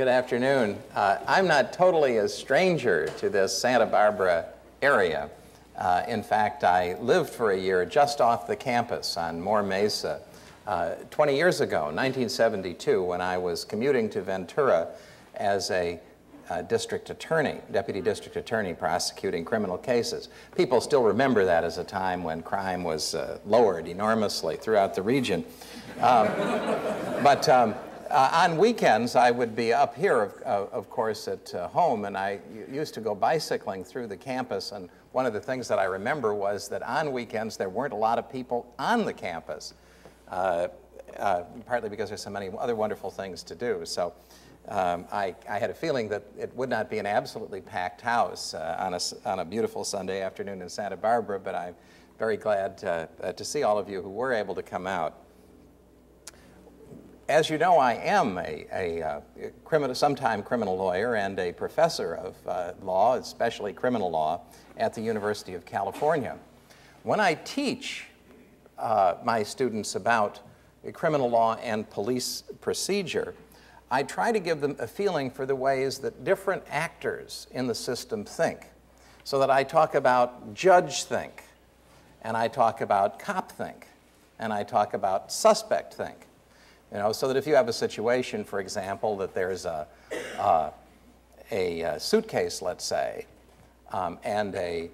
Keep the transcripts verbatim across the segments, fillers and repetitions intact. Good afternoon. Uh, I'm not totally a stranger to this Santa Barbara area. Uh, in fact, I lived for a year just off the campus on Moore Mesa uh, twenty years ago, nineteen seventy-two, when I was commuting to Ventura as a Uh, district attorney, deputy district attorney prosecuting criminal cases. People still remember that as a time when crime was uh, lowered enormously throughout the region. Um, but um, uh, on weekends, I would be up here, of, uh, of course, at uh, home, and I used to go bicycling through the campus, and one of the things that I remember was that on weekends, there weren't a lot of people on the campus, uh, uh, partly because there's so many other wonderful things to do. So. Um, I, I had a feeling that it would not be an absolutely packed house uh, on, a, on a beautiful Sunday afternoon in Santa Barbara, but I'm very glad uh, uh, to see all of you who were able to come out. As you know, I am a, a, a criminal, sometime criminal lawyer and a professor of uh, law, especially criminal law, at the University of California. When I teach uh, my students about criminal law and police procedure, I try to give them a feeling for the ways that different actors in the system think, so that I talk about judge think, and I talk about cop think, and I talk about suspect think. You know, so that if you have a situation, for example, that there's a, uh, a, a suitcase, let's say, um, and a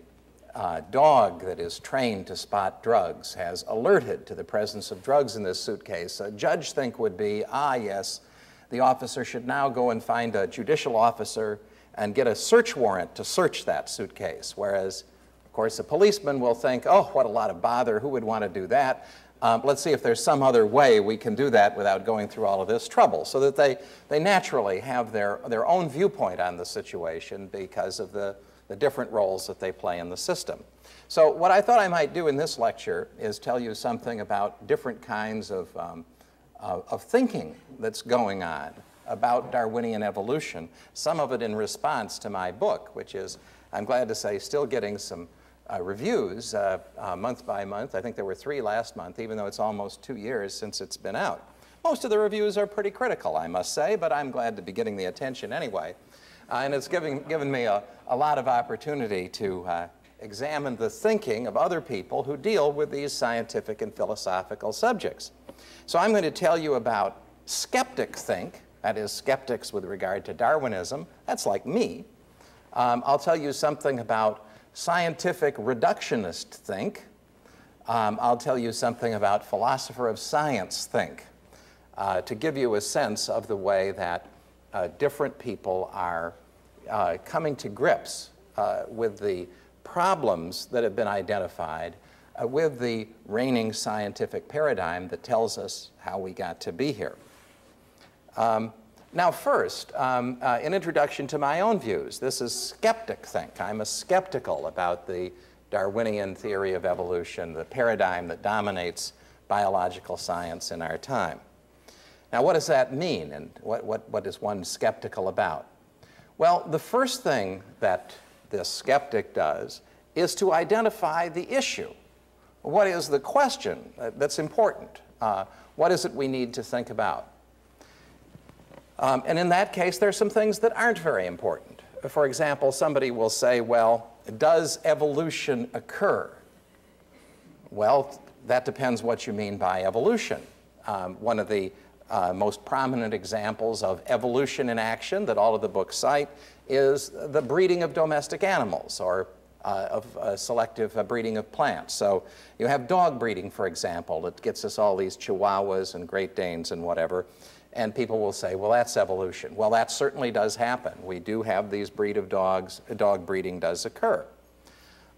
uh, dog that is trained to spot drugs has alerted to the presence of drugs in this suitcase, a judge think would be, ah, yes, the officer should now go and find a judicial officer and get a search warrant to search that suitcase. Whereas, of course, a policeman will think, oh, what a lot of bother. Who would want to do that? Um, let's see if there's some other way we can do that without going through all of this trouble. So that they, they naturally have their, their own viewpoint on the situation because of the, the different roles that they play in the system. So what I thought I might do in this lecture is tell you something about different kinds of um, Uh, of thinking that's going on about Darwinian evolution, some of it in response to my book, which is, I'm glad to say, still getting some uh, reviews uh, uh, month by month. I think there were three last month, even though it's almost two years since it's been out. Most of the reviews are pretty critical, I must say, but I'm glad to be getting the attention anyway. Uh, and it's giving, given me a, a lot of opportunity to uh, examine the thinking of other people who deal with these scientific and philosophical subjects. So I'm going to tell you about skeptic think, that is, skeptics with regard to Darwinism. That's like me. Um, I'll tell you something about scientific reductionist think. Um, I'll tell you something about philosopher of science think, uh, to give you a sense of the way that uh, different people are uh, coming to grips uh, with the problems that have been identified Uh, with the reigning scientific paradigm that tells us how we got to be here. Um, now first, um, uh, an introduction to my own views. This is skeptic think. I'm a skeptical about the Darwinian theory of evolution, the paradigm that dominates biological science in our time. Now what does that mean, and what, what, what is one skeptical about? Well, the first thing that this skeptic does is to identify the issue. What is the question that's important? Uh, what is it we need to think about? Um, and in that case, there are some things that aren't very important. For example, somebody will say, well, does evolution occur? Well, that depends what you mean by evolution. Um, one of the uh, most prominent examples of evolution in action that all of the books cite is the breeding of domestic animals, or Uh, of uh, selective uh, breeding of plants. So you have dog breeding, for example, that gets us all these Chihuahuas and Great Danes and whatever, and people will say, well, that's evolution. Well, that certainly does happen. We do have these breed of dogs. Dog breeding does occur.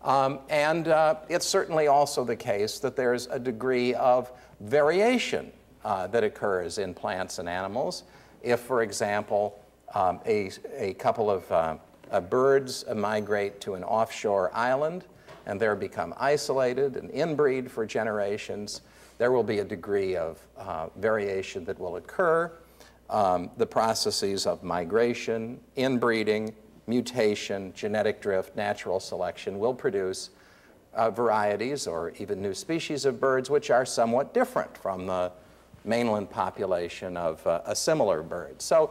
Um, and uh, it's certainly also the case that there's a degree of variation uh, that occurs in plants and animals. If, for example, um, a, a couple of uh, Uh, birds uh, migrate to an offshore island and there become isolated and inbreed for generations, there will be a degree of uh, variation that will occur. Um, the processes of migration, inbreeding, mutation, genetic drift, natural selection will produce uh, varieties or even new species of birds which are somewhat different from the mainland population of uh, a similar bird. So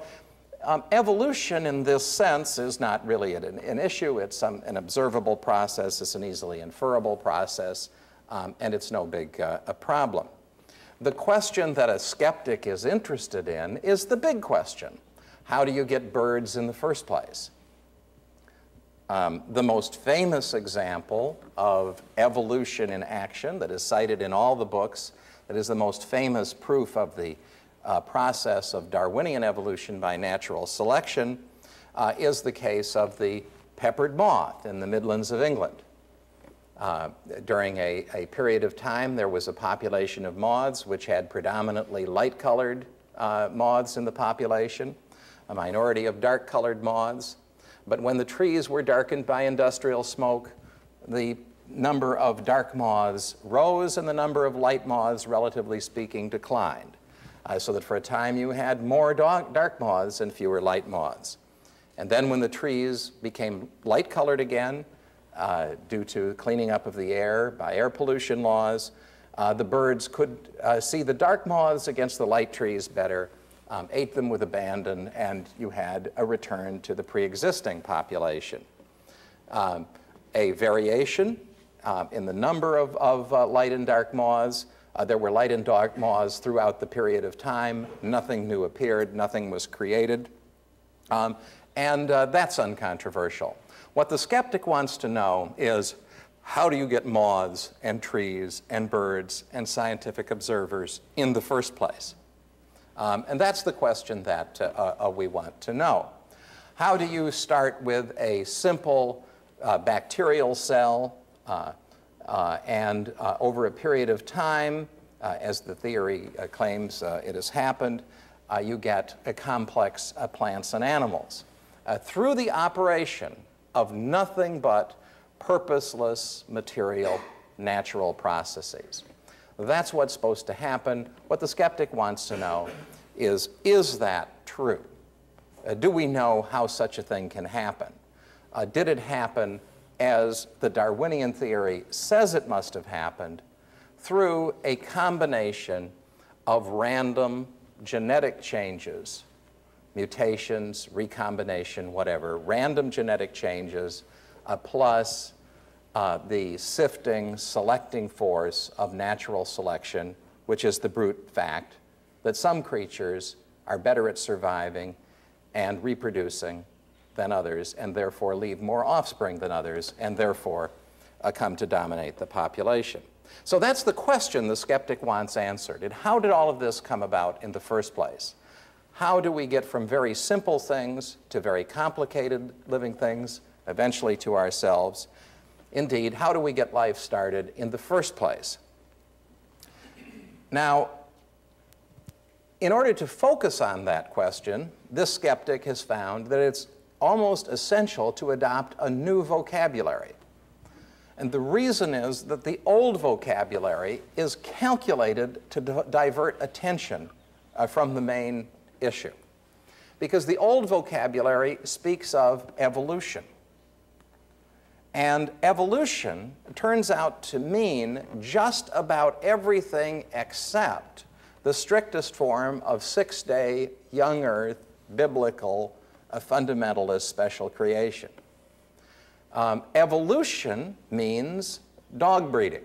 Um, evolution in this sense is not really an, an issue. It's um, an observable process. It's an easily inferable process, um, and it's no big uh, a problem. The question that a skeptic is interested in is the big question. How do you get birds in the first place? Um, the most famous example of evolution in action that is cited in all the books, that is the most famous proof of the Uh, process of Darwinian evolution by natural selection uh, is the case of the peppered moth in the Midlands of England. Uh, during a, a period of time, there was a population of moths which had predominantly light-colored uh, moths in the population, a minority of dark-colored moths. But when the trees were darkened by industrial smoke, the number of dark moths rose and the number of light moths, relatively speaking, declined. Uh, so that for a time you had more dark moths and fewer light moths. And then when the trees became light-colored again uh, due to cleaning up of the air by air pollution laws, uh, the birds could uh, see the dark moths against the light trees better, um, ate them with abandon, and you had a return to the pre-existing population. Um, a variation uh, in the number of, of uh, light and dark moths. Uh, there were light and dark moths throughout the period of time. Nothing new appeared. Nothing was created. Um, and uh, that's uncontroversial. What the skeptic wants to know is, how do you get moths and trees and birds and scientific observers in the first place? Um, and that's the question that uh, uh, we want to know. How do you start with a simple uh, bacterial cell, uh, Uh, and uh, over a period of time, uh, as the theory uh, claims uh, it has happened, uh, you get a complex uh, plants and animals. Uh, through the operation of nothing but purposeless material natural processes. That's what's supposed to happen. What the skeptic wants to know is, is that true? Uh, do we know how such a thing can happen? Uh, did it happen as the Darwinian theory says it must have happened, through a combination of random genetic changes, mutations, recombination, whatever, random genetic changes, uh, plus uh, the sifting, selecting force of natural selection, which is the brute fact that some creatures are better at surviving and reproducing than others, and therefore leave more offspring than others, and therefore uh, come to dominate the population. So that's the question the skeptic wants answered. And how did all of this come about in the first place? How do we get from very simple things to very complicated living things, eventually to ourselves? Indeed, how do we get life started in the first place? Now, in order to focus on that question, this skeptic has found that it's almost essential to adopt a new vocabulary. And the reason is that the old vocabulary is calculated to divert attention uh, from the main issue. Because the old vocabulary speaks of evolution. And evolution turns out to mean just about everything except the strictest form of six-day, young earth, biblical, a fundamentalist special creation. Um, evolution means dog breeding.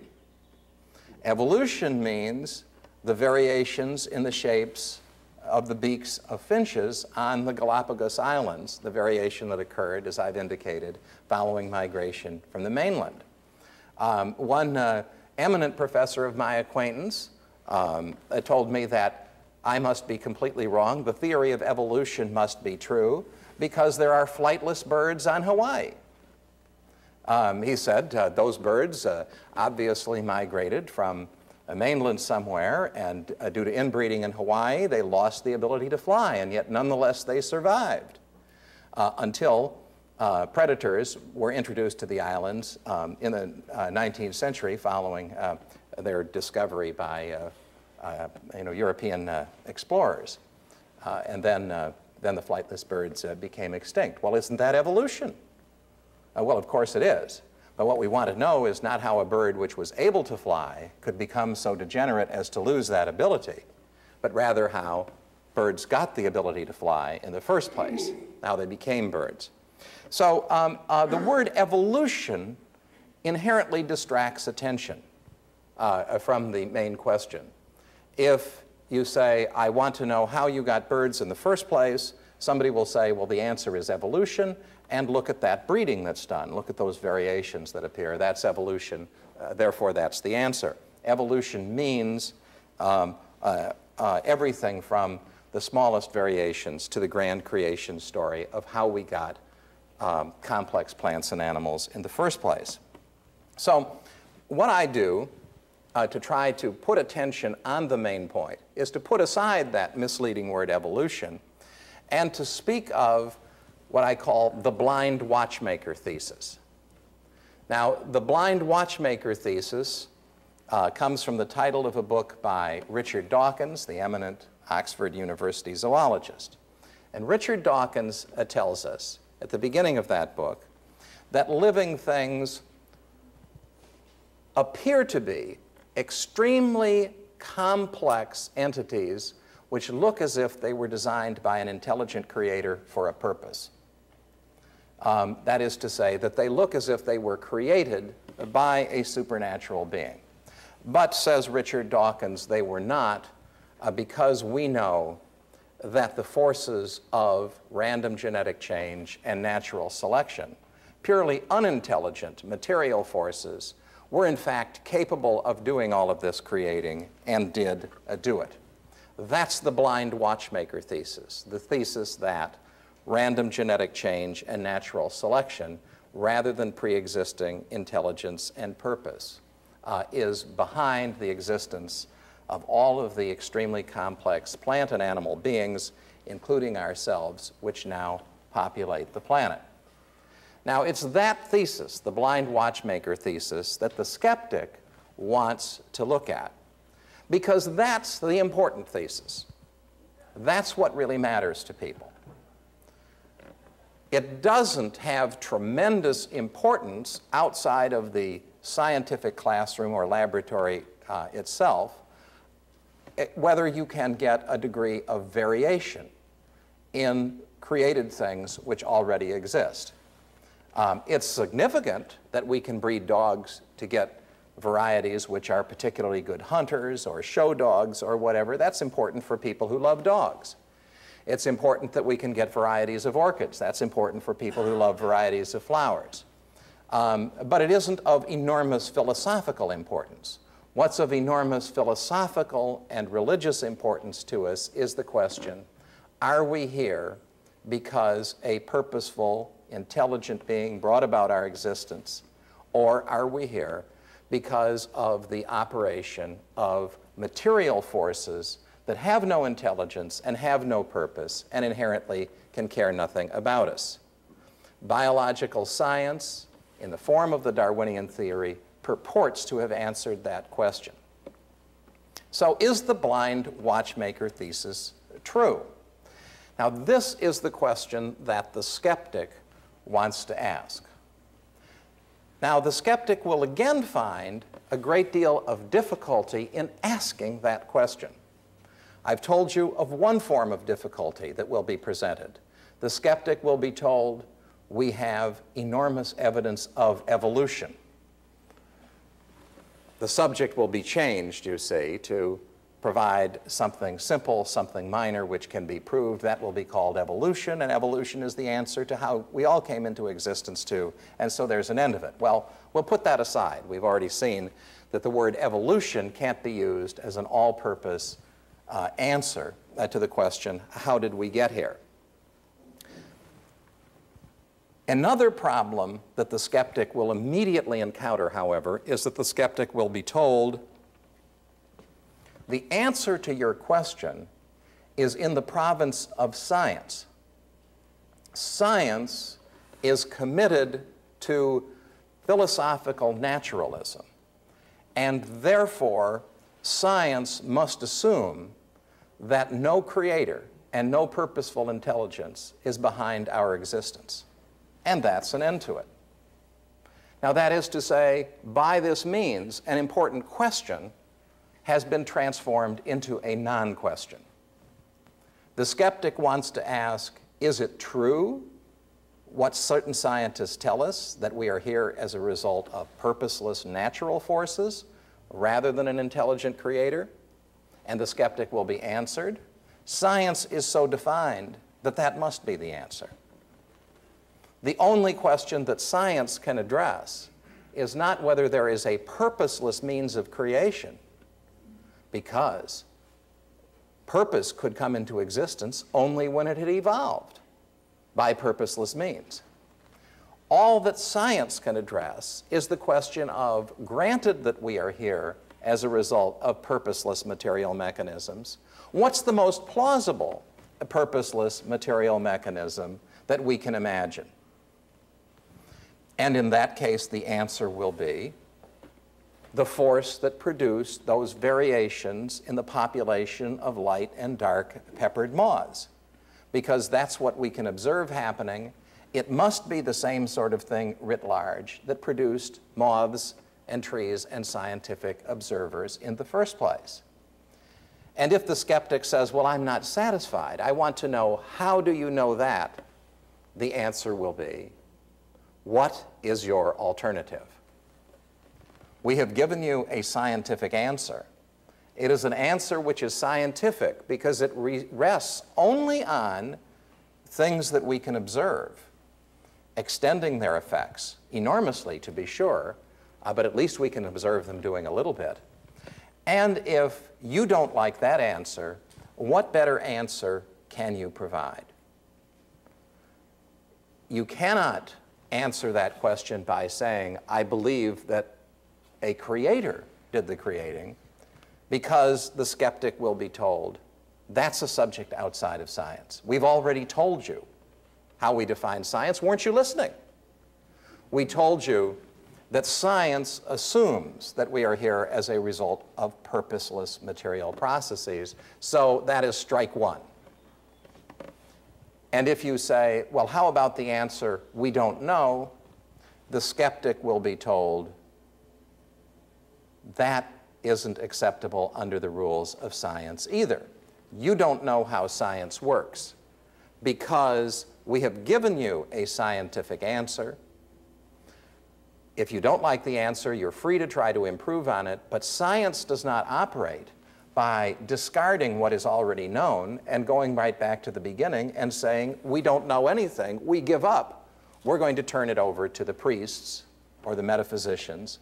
Evolution means the variations in the shapes of the beaks of finches on the Galapagos Islands, the variation that occurred, as I've indicated, following migration from the mainland. Um, one uh, eminent professor of my acquaintance um, told me that I must be completely wrong. The theory of evolution must be true because there are flightless birds on Hawaii. Um, he said uh, those birds uh, obviously migrated from a mainland somewhere, and uh, due to inbreeding in Hawaii, they lost the ability to fly, and yet nonetheless they survived uh, until uh, predators were introduced to the islands um, in the uh, nineteenth century following uh, their discovery by uh, Uh, you know, European uh, explorers, uh, and then, uh, then the flightless birds uh, became extinct. Well, isn't that evolution? Uh, well, of course it is. But what we want to know is not how a bird which was able to fly could become so degenerate as to lose that ability, but rather how birds got the ability to fly in the first place, how they became birds. So um, uh, the word evolution inherently distracts attention uh, from the main question. If you say, I want to know how you got birds in the first place, somebody will say, well, the answer is evolution, and look at that breeding that's done. Look at those variations that appear. That's evolution. Uh, therefore, that's the answer. Evolution means um, uh, uh, everything from the smallest variations to the grand creation story of how we got um, complex plants and animals in the first place. So what I do uh, to try to put attention on the main point is to put aside that misleading word evolution and to speak of what I call the blind watchmaker thesis. Now, the blind watchmaker thesis uh, comes from the title of a book by Richard Dawkins, the eminent Oxford University zoologist. And Richard Dawkins uh, tells us at the beginning of that book that living things appear to be extremely complex entities which look as if they were designed by an intelligent creator for a purpose. Um, that is to say that they look as if they were created by a supernatural being. But, says Richard Dawkins, they were not, uh, because we know that the forces of random genetic change and natural selection, purely unintelligent material forces, were in fact capable of doing all of this creating and did uh, do it. That's the blind watchmaker thesis, the thesis that random genetic change and natural selection, rather than pre-existing intelligence and purpose, uh, is behind the existence of all of the extremely complex plant and animal beings, including ourselves, which now populate the planet. Now, it's that thesis, the blind watchmaker thesis, that the skeptic wants to look at, because that's the important thesis. That's what really matters to people. It doesn't have tremendous importance outside of the scientific classroom or laboratory uh, itself, it, whether you can get a degree of variation in created things which already exist. Um, it's significant that we can breed dogs to get varieties which are particularly good hunters or show dogs or whatever. That's important for people who love dogs. It's important that we can get varieties of orchids. That's important for people who love varieties of flowers. Um, but it isn't of enormous philosophical importance. What's of enormous philosophical and religious importance to us is the question, are we here because a purposeful, intelligent being brought about our existence, or are we here because of the operation of material forces that have no intelligence and have no purpose and inherently can care nothing about us? Biological science, in the form of the Darwinian theory, purports to have answered that question. So is the blind watchmaker thesis true? Now, this is the question that the skeptic wants to ask. Now, the skeptic will again find a great deal of difficulty in asking that question. I've told you of one form of difficulty that will be presented. The skeptic will be told, we have enormous evidence of evolution. The subject will be changed, you see, to provide something simple, something minor, which can be proved. That will be called evolution, and evolution is the answer to how we all came into existence too, and so there's an end of it. Well, we'll put that aside. We've already seen that the word evolution can't be used as an all-purpose Uh, answer uh, to the question, how did we get here? Another problem that the skeptic will immediately encounter, however, is that the skeptic will be told, the answer to your question is in the province of science. Science is committed to philosophical naturalism, and therefore science must assume that no creator and no purposeful intelligence is behind our existence. And that's an end to it. Now, that is to say, by this means, an important question has been transformed into a non-question. The skeptic wants to ask, is it true what certain scientists tell us, that we are here as a result of purposeless natural forces rather than an intelligent creator? And the skeptic will be answered, science is so defined that that must be the answer. The only question that science can address is not whether there is a purposeless means of creation, because purpose could come into existence only when it had evolved by purposeless means. All that science can address is the question of, granted that we are here as a result of purposeless material mechanisms, what's the most plausible purposeless material mechanism that we can imagine? And in that case, the answer will be the force that produced those variations in the population of light and dark peppered moths, because that's what we can observe happening. It must be the same sort of thing writ large that produced moths and trees and scientific observers in the first place. And if the skeptic says, well, I'm not satisfied, I want to know, how do you know that? The answer will be, what is your alternative? We have given you a scientific answer. It is an answer which is scientific because it re- rests only on things that we can observe, extending their effects enormously, to be sure, uh, but at least we can observe them doing a little bit. And if you don't like that answer, what better answer can you provide? You cannot answer that question by saying, I believe that a creator did the creating, because the skeptic will be told, that's a subject outside of science. We've already told you how we define science. Weren't you listening? We told you that science assumes that we are here as a result of purposeless material processes. So that is strike one. And if you say, well, how about the answer, we don't know, the skeptic will be told, that isn't acceptable under the rules of science either. You don't know how science works, because we have given you a scientific answer. If you don't like the answer, you're free to try to improve on it, but science does not operate by discarding what is already known and going right back to the beginning and saying, we don't know anything, we give up. We're going to turn it over to the priests or the metaphysicians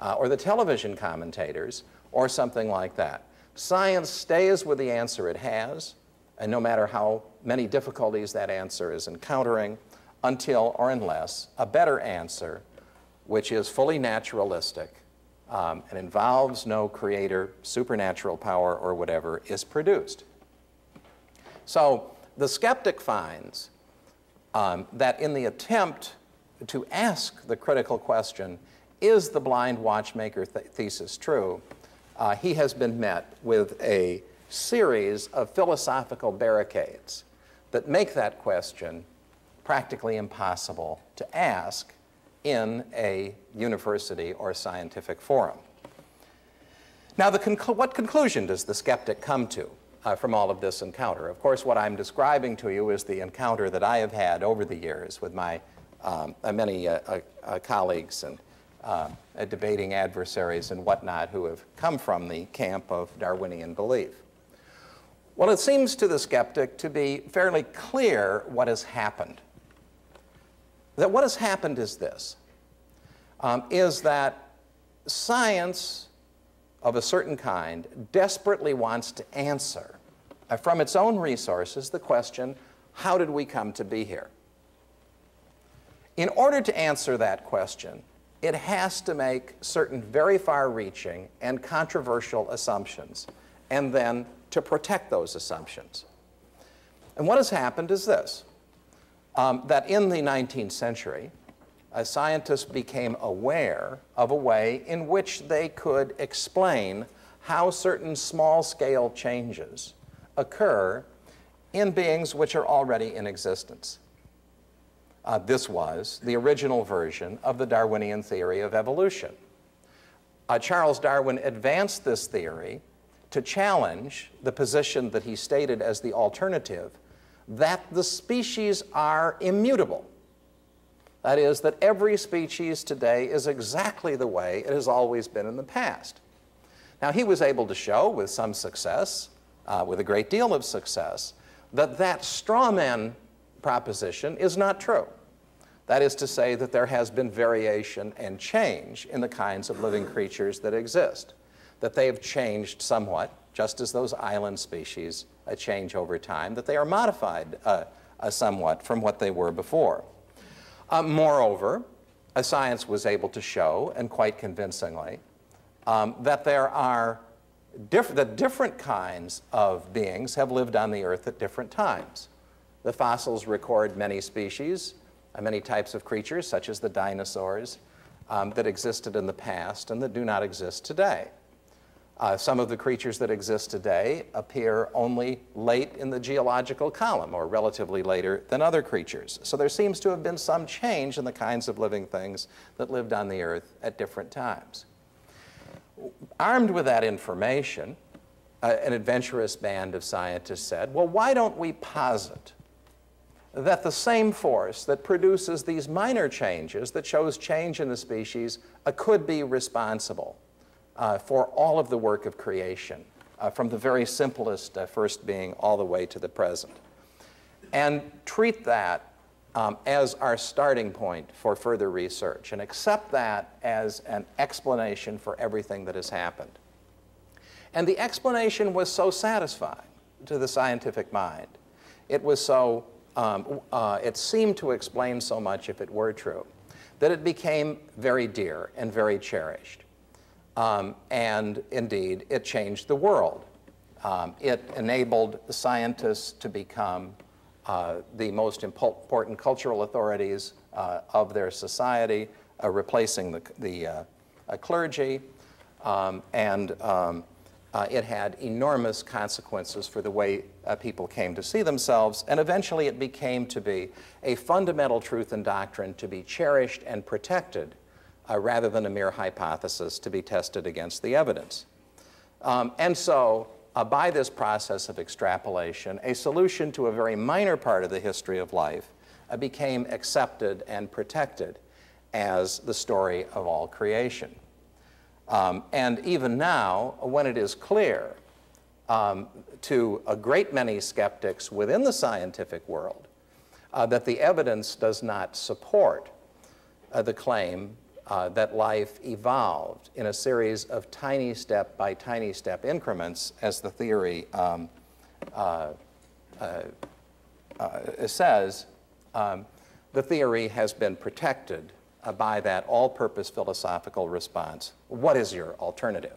Uh, or the television commentators, or something like that. Science stays with the answer it has, and no matter how many difficulties that answer is encountering, until or unless a better answer, which is fully naturalistic um, and involves no creator, supernatural power, or whatever, is produced. So the skeptic finds um, that in the attempt to ask the critical question, is the blind watchmaker th- thesis true? Uh, he has been met with a series of philosophical barricades that make that question practically impossible to ask in a university or scientific forum. Now, the conc- what conclusion does the skeptic come to uh, from all of this encounter? Of course, what I'm describing to you is the encounter that I have had over the years with my um, many uh, uh, uh, colleagues and Uh, debating adversaries and whatnot who have come from the camp of Darwinian belief. Well, it seems to the skeptic to be fairly clear what has happened. That what has happened is this, um, is that science of a certain kind desperately wants to answer uh, from its own resources the question, how did we come to be here? In order to answer that question, it has to make certain very far-reaching and controversial assumptions, and then to protect those assumptions. And what has happened is this, um, that in the nineteenth century, scientists became aware of a way in which they could explain how certain small-scale changes occur in beings which are already in existence. Uh, this was the original version of the Darwinian theory of evolution. Uh, Charles Darwin advanced this theory to challenge the position that he stated as the alternative, that the species are immutable. That is, that every species today is exactly the way it has always been in the past. Now, he was able to show with some success, uh, with a great deal of success, that that straw man proposition is not true. That is to say that there has been variation and change in the kinds of living creatures that exist, that they have changed somewhat, just as those island species uh, change over time, that they are modified uh, uh, somewhat from what they were before. Uh, moreover, uh, science was able to show, and quite convincingly, um, that there are diff that different kinds of beings have lived on the Earth at different times. The fossils record many species, uh, many types of creatures, such as the dinosaurs, um, that existed in the past and that do not exist today. Uh, some of the creatures that exist today appear only late in the geological column, or relatively later than other creatures. So there seems to have been some change in the kinds of living things that lived on the Earth at different times. Armed with that information, uh, an adventurous band of scientists said, well, why don't we posit that the same force that produces these minor changes, that shows change in the species, uh, could be responsible Uh, for all of the work of creation, uh, from the very simplest uh, first being all the way to the present, and treat that um, as our starting point for further research, and accept that as an explanation for everything that has happened. And the explanation was so satisfying to the scientific mind. It was so, um, uh, it seemed to explain so much if it were true, that it became very dear and very cherished. Um, and indeed, it changed the world. Um, it enabled scientists to become uh, the most important cultural authorities uh, of their society, uh, replacing the, the uh, uh, clergy. Um, and um, uh, it had enormous consequences for the way uh, people came to see themselves. And eventually, it became to be a fundamental truth and doctrine to be cherished and protected, Uh, rather than a mere hypothesis to be tested against the evidence. Um, and so, uh, by this process of extrapolation, a solution to a very minor part of the history of life uh, became accepted and protected as the story of all creation. Um, and even now, when it is clear um, to a great many skeptics within the scientific world uh, that the evidence does not support uh, the claim Uh, that life evolved in a series of tiny step by tiny step increments, as the theory um, uh, uh, uh, says, um, the theory has been protected uh, by that all-purpose philosophical response. What is your alternative?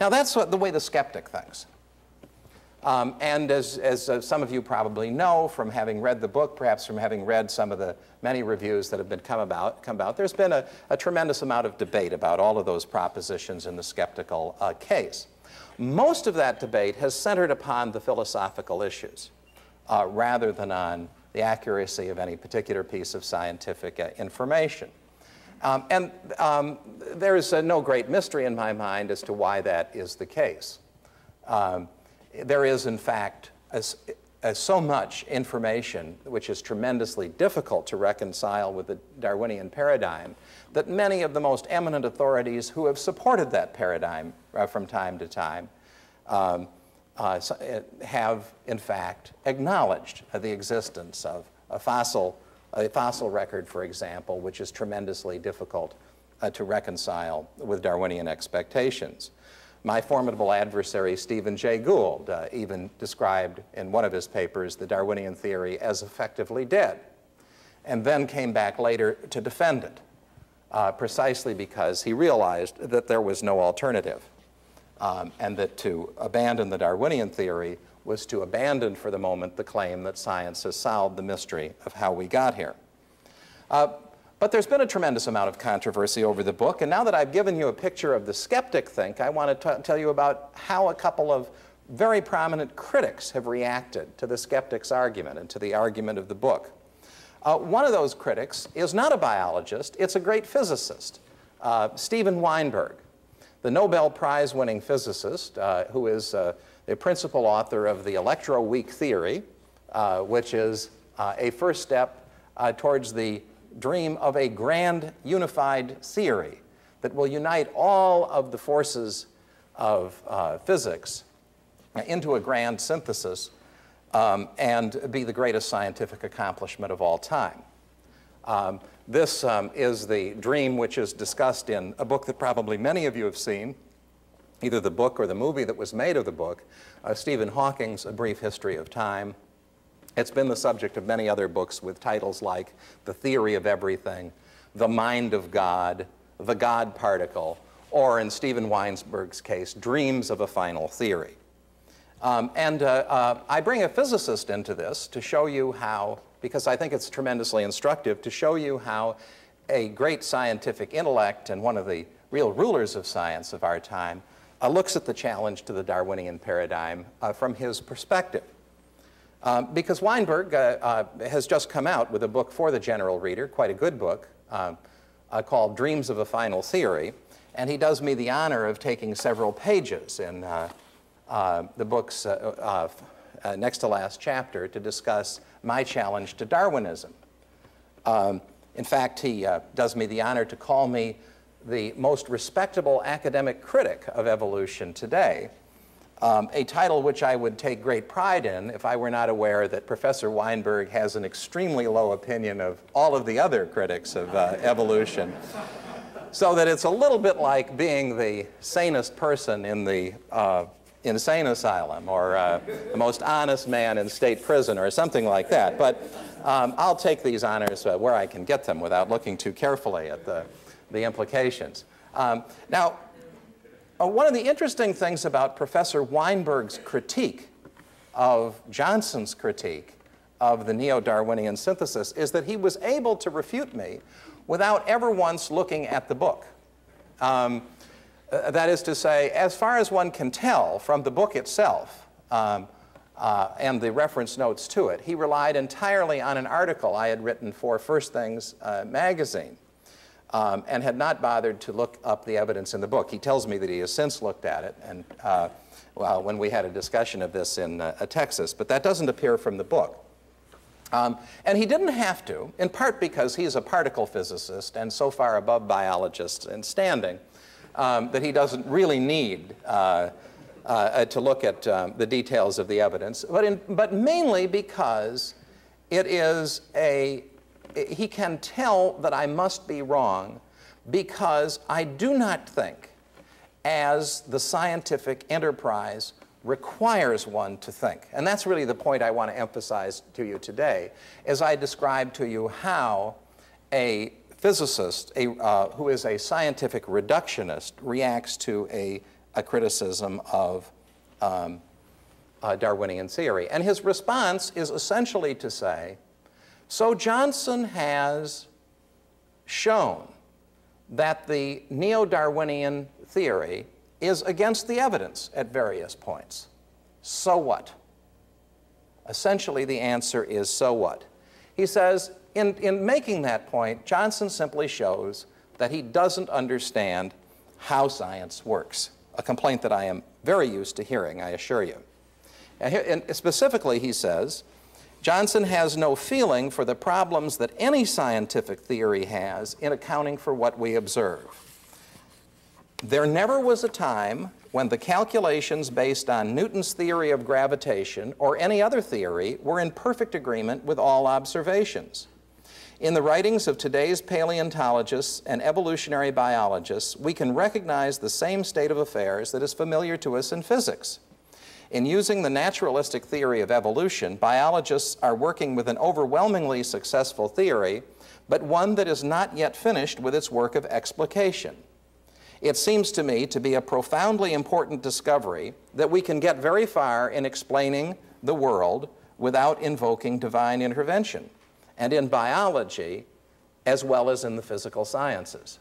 Now, that's what, the way the skeptic thinks. Um, and as, as uh, some of you probably know from having read the book, perhaps from having read some of the many reviews that have been come about, come about there's been a, a tremendous amount of debate about all of those propositions in the skeptical uh, case. Most of that debate has centered upon the philosophical issues uh, rather than on the accuracy of any particular piece of scientific uh, information. Um, and um, there is uh, no great mystery in my mind as to why that is the case. Um, There is, in fact, as, as so much information which is tremendously difficult to reconcile with the Darwinian paradigm that many of the most eminent authorities who have supported that paradigm uh, from time to time um, uh, have, in fact, acknowledged uh, the existence of a fossil, a fossil record, for example, which is tremendously difficult uh, to reconcile with Darwinian expectations. My formidable adversary, Stephen Jay Gould, uh, even described in one of his papers the Darwinian theory as effectively dead, and then came back later to defend it, uh, precisely because he realized that there was no alternative, um, and that to abandon the Darwinian theory was to abandon for the moment the claim that science has solved the mystery of how we got here. Uh, But there's been a tremendous amount of controversy over the book. And now that I've given you a picture of the skeptic think, I want to tell you about how a couple of very prominent critics have reacted to the skeptic's argument and to the argument of the book. Uh, one of those critics is not a biologist. It's a great physicist, uh, Steven Weinberg. the Nobel Prize-winning physicist, uh, who is uh, the principal author of the Electroweak Theory, uh, which is uh, a first step uh, towards the dream of a grand unified theory that will unite all of the forces of uh, physics into a grand synthesis um, and be the greatest scientific accomplishment of all time. Um, this um, is the dream which is discussed in a book that probably many of you have seen, either the book or the movie that was made of the book, uh, Stephen Hawking's A Brief History of Time. It's been the subject of many other books with titles like The Theory of Everything, The Mind of God, The God Particle, or in Steven Weinberg's case, Dreams of a Final Theory. Um, and uh, uh, I bring a physicist into this to show you how, because I think it's tremendously instructive, to show you how a great scientific intellect and one of the real rulers of science of our time uh, looks at the challenge to the Darwinian paradigm uh, from his perspective. Um, because Weinberg uh, uh, has just come out with a book for the general reader, quite a good book, uh, uh, called Dreams of a Final Theory, and he does me the honor of taking several pages in uh, uh, the book's uh, uh, uh, next to last chapter to discuss my challenge to Darwinism. Um, in fact, he uh, does me the honor to call me the most respectable academic critic of evolution today, Um, a title which I would take great pride in if I were not aware that Professor Weinberg has an extremely low opinion of all of the other critics of uh, evolution. So that it's a little bit like being the sanest person in the uh, insane asylum, or uh, the most honest man in state prison, or something like that. But um, I'll take these honors uh, where I can get them without looking too carefully at the, the implications. Um, now. Uh, one of the interesting things about Professor Weinberg's critique of Johnson's critique of the neo-Darwinian synthesis is that he was able to refute me without ever once looking at the book. Um, uh, that is to say, as far as one can tell from the book itself um, uh, and the reference notes to it, he relied entirely on an article I had written for First Things uh, magazine. Um, and had not bothered to look up the evidence in the book. He tells me that he has since looked at it, and uh, well, when we had a discussion of this in uh, Texas, but that doesn't appear from the book. Um, and he didn't have to, in part because he's a particle physicist and so far above biologists in standing um, that he doesn't really need uh, uh, to look at um, the details of the evidence, but, in, but mainly because it is a he can tell that I must be wrong because I do not think, as the scientific enterprise requires one to think. And that's really the point I want to emphasize to you today, as I describe to you how a physicist a, uh, who is a scientific reductionist reacts to a, a criticism of um, uh, Darwinian theory. And his response is essentially to say, so Johnson has shown that the neo-Darwinian theory is against the evidence at various points. So what? Essentially, the answer is, so what? He says, in, in making that point, Johnson simply shows that he doesn't understand how science works, a complaint that I am very used to hearing, I assure you. And specifically, he says, Johnson has no feeling for the problems that any scientific theory has in accounting for what we observe. There never was a time when the calculations based on Newton's theory of gravitation or any other theory were in perfect agreement with all observations. In the writings of today's paleontologists and evolutionary biologists, we can recognize the same state of affairs that is familiar to us in physics. In using the naturalistic theory of evolution, biologists are working with an overwhelmingly successful theory, but one that is not yet finished with its work of explication. It seems to me to be a profoundly important discovery that we can get very far in explaining the world without invoking divine intervention, and in biology as well as in the physical sciences.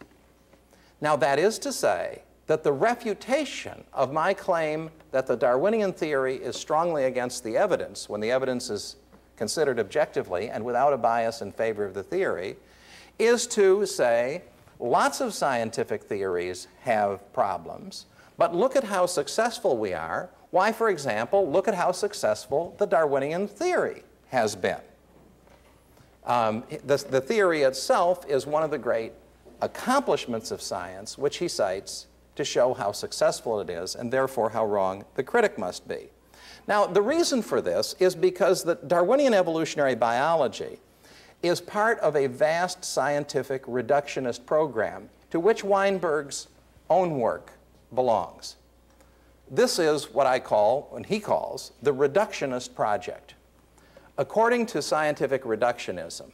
Now, that is to say, that the refutation of my claim that the Darwinian theory is strongly against the evidence, when the evidence is considered objectively and without a bias in favor of the theory, is to say, Lots of scientific theories have problems, but look at how successful we are. Why, for example, look at how successful the Darwinian theory has been. Um, the, the theory itself is one of the great accomplishments of science, which he cites to show how successful it is and therefore how wrong the critic must be. Now, the reason for this is because the Darwinian evolutionary biology is part of a vast scientific reductionist program to which Weinberg's own work belongs. This is what I call, and he calls, the reductionist project. According to scientific reductionism,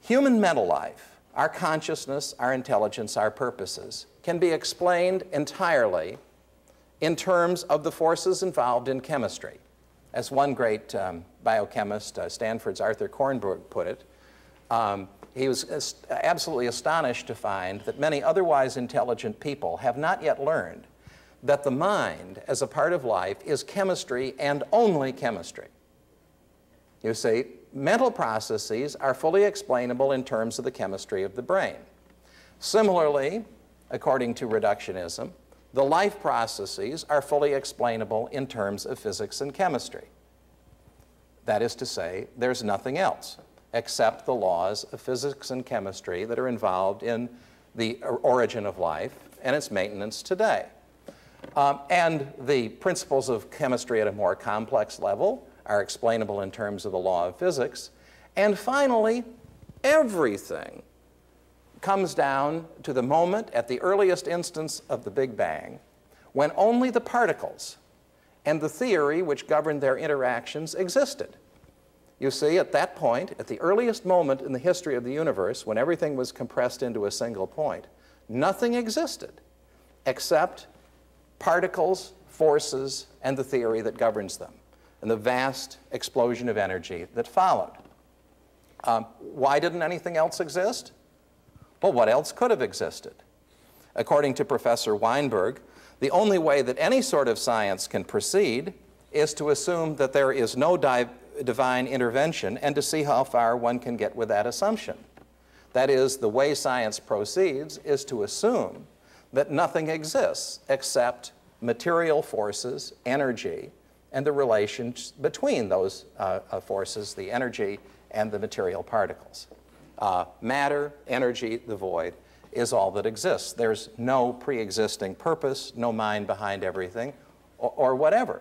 human mental life, our consciousness, our intelligence, our purposes, can be explained entirely in terms of the forces involved in chemistry. As one great um, biochemist, uh, Stanford's Arthur Kornberg, put it, um, he was absolutely astonished to find that many otherwise intelligent people have not yet learned that the mind, as a part of life, is chemistry and only chemistry. You see, mental processes are fully explainable in terms of the chemistry of the brain. Similarly, according to reductionism, the life processes are fully explainable in terms of physics and chemistry. That is to say, there's nothing else except the laws of physics and chemistry that are involved in the origin of life and its maintenance today. Um, and the principles of chemistry at a more complex level are explainable in terms of the law of physics. And finally, everything comes down to the moment at the earliest instance of the Big Bang, when only the particles and the theory which governed their interactions existed. You see, at that point, at the earliest moment in the history of the universe, when everything was compressed into a single point, nothing existed except particles, forces, and the theory that governs them, and the vast explosion of energy that followed. Um, why didn't anything else exist? Well, what else could have existed? According to Professor Weinberg, the only way that any sort of science can proceed is to assume that there is no div- divine intervention and to see how far one can get with that assumption. That is, the way science proceeds is to assume that nothing exists except material forces, energy, and the relations between those uh, forces, the energy and the material particles. Uh, matter, energy, the void is all that exists. There's no pre-existing purpose, no mind behind everything, or, or whatever.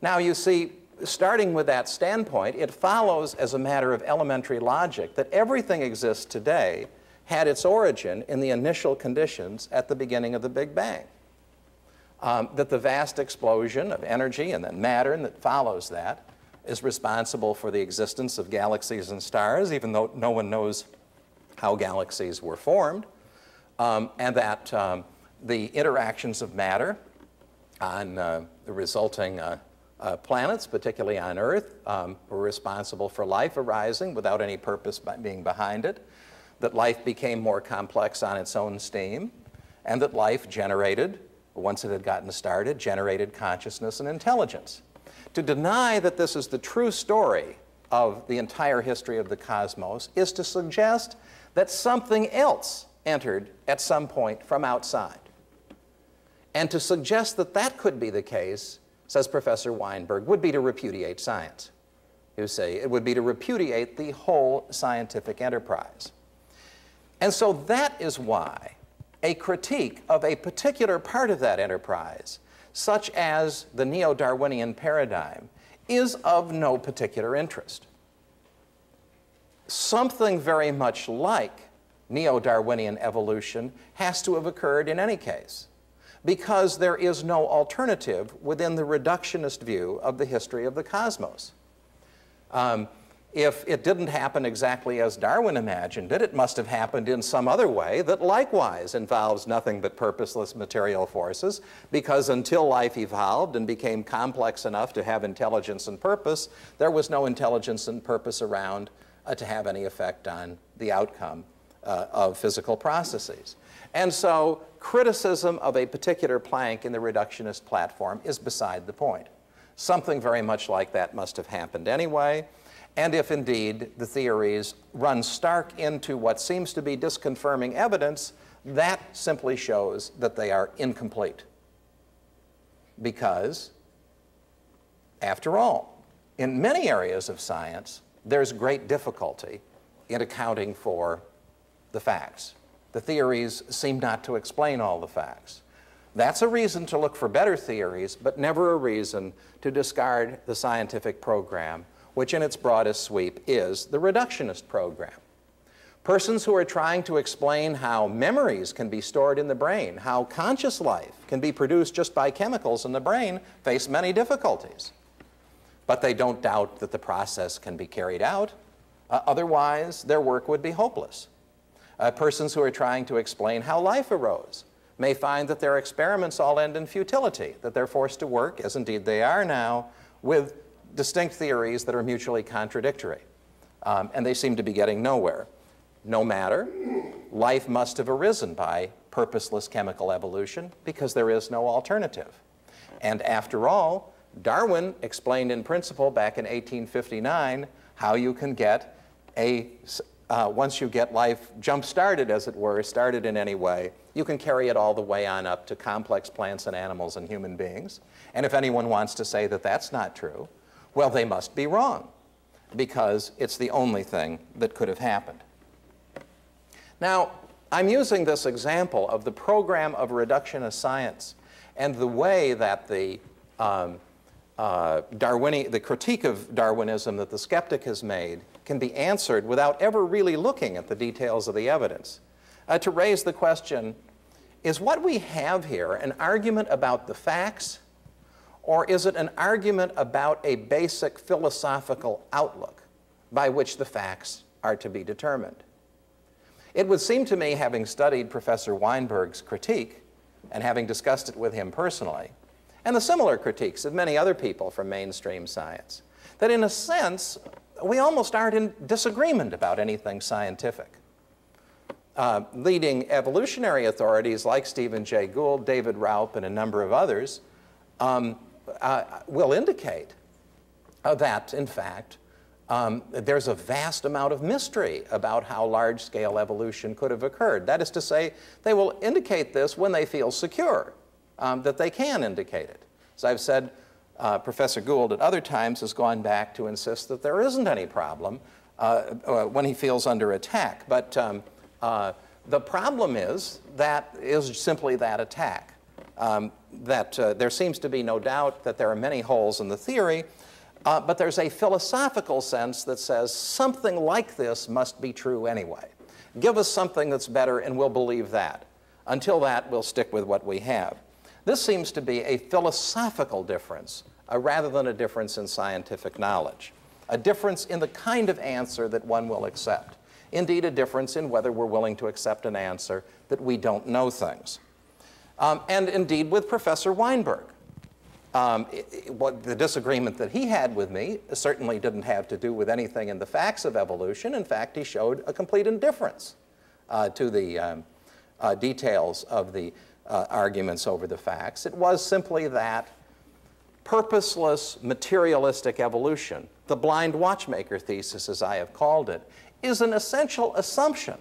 Now, you see, starting with that standpoint, it follows as a matter of elementary logic that everything exists today had its origin in the initial conditions at the beginning of the Big Bang. Um, that the vast explosion of energy and then matter that follows that is responsible for the existence of galaxies and stars, even though no one knows how galaxies were formed, um, and that um, the interactions of matter on uh, the resulting uh, uh, planets, particularly on Earth, um, were responsible for life arising without any purpose being behind it, that life became more complex on its own steam, and that life generated, once it had gotten started, generated consciousness and intelligence. To deny that this is the true story of the entire history of the cosmos is to suggest that something else entered at some point from outside. And to suggest that that could be the case, says Professor Weinberg, would be to repudiate science. You see, it would be to repudiate the whole scientific enterprise. And so that is why a critique of a particular part of that enterprise, such as the neo-Darwinian paradigm, is of no particular interest. Something very much like neo-Darwinian evolution has to have occurred in any case, because there is no alternative within the reductionist view of the history of the cosmos. Um, if it didn't happen exactly as Darwin imagined it, it must have happened in some other way that likewise involves nothing but purposeless material forces, because until life evolved and became complex enough to have intelligence and purpose, there was no intelligence and purpose around uh, to have any effect on the outcome uh, of physical processes. And so criticism of a particular plank in the reductionist platform is beside the point. Something very much like that must have happened anyway. and if indeed the theories run stark into what seems to be disconfirming evidence, that simply shows that they are incomplete. Because, after all, in many areas of science, there's great difficulty in accounting for the facts. The theories seem not to explain all the facts. That's a reason to look for better theories, but never a reason to discard the scientific program, which in its broadest sweep is the reductionist program. Persons who are trying to explain how memories can be stored in the brain, how conscious life can be produced just by chemicals in the brain, face many difficulties. But they don't doubt that the process can be carried out. Uh, otherwise, their work would be hopeless. Uh, persons who are trying to explain how life arose may find that their experiments all end in futility, that they're forced to work, as indeed they are now, with distinct theories that are mutually contradictory. Um, and they seem to be getting nowhere. No matter, life must have arisen by purposeless chemical evolution because there is no alternative. And after all, Darwin explained in principle back in eighteen fifty-nine how you can get a, uh, once you get life jump-started, as it were, started in any way, you can carry it all the way on up to complex plants and animals and human beings. And if anyone wants to say that that's not true, well, they must be wrong, because it's the only thing that could have happened. Now, I'm using this example of the program of reductionist science and the way that the um, Uh, Darwini, the critique of Darwinism that the skeptic has made can be answered without ever really looking at the details of the evidence. Uh, to raise the question, is what we have here an argument about the facts, or is it an argument about a basic philosophical outlook by which the facts are to be determined? It would seem to me, having studied Professor Weinberg's critique and having discussed it with him personally, and the similar critiques of many other people from mainstream science, that in a sense, we almost aren't in disagreement about anything scientific. Uh, leading evolutionary authorities like Stephen Jay Gould, David Raup, and a number of others um, uh, will indicate uh, that, in fact, um, there's a vast amount of mystery about how large-scale evolution could have occurred. That is to say, they will indicate this when they feel secure. Um, that they can indicate it. As I've said, uh, Professor Gould at other times has gone back to insist that there isn't any problem uh, uh, when he feels under attack. But um, uh, the problem is that is simply that attack, um, that uh, there seems to be no doubt that there are many holes in the theory, uh, but there's a philosophical sense that says something like this must be true anyway. Give us something that's better and we'll believe that. Until that, we'll stick with what we have. This seems to be a philosophical difference uh, rather than a difference in scientific knowledge, a difference in the kind of answer that one will accept, indeed a difference in whether we're willing to accept an answer that we don't know things. Um, and indeed with Professor Weinberg, um, it, it, what the disagreement that he had with me certainly didn't have to do with anything in the facts of evolution. In fact, he showed a complete indifference uh, to the um, uh, details of the Uh, arguments over the facts. It was simply that purposeless materialistic evolution, the blind watchmaker thesis as I have called it, is an essential assumption